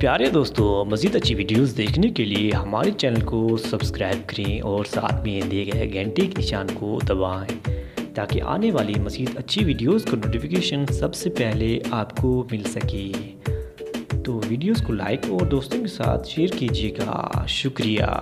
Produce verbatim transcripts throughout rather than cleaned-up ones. प्यारे दोस्तों, मज़ीद अच्छी वीडियोस देखने के लिए हमारे चैनल को सब्सक्राइब करें और साथ में दिए गए घंटे के निशान को दबाएं ताकि आने वाली मज़ीद अच्छी वीडियोस का नोटिफिकेशन सबसे पहले आपको मिल सके। तो वीडियोस को लाइक और दोस्तों के साथ शेयर कीजिएगा। शुक्रिया।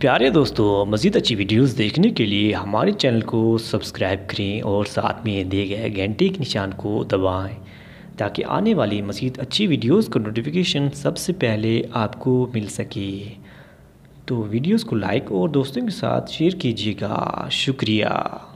प्यारे दोस्तों, मज़ीद अच्छी वीडियोस देखने के लिए हमारे चैनल को सब्सक्राइब करें और साथ में दिए गए घंटे के निशान को दबाएं ताकि आने वाली मज़ीद अच्छी वीडियोस का नोटिफिकेशन सबसे पहले आपको मिल सके। तो वीडियोस को लाइक और दोस्तों के साथ शेयर कीजिएगा। शुक्रिया।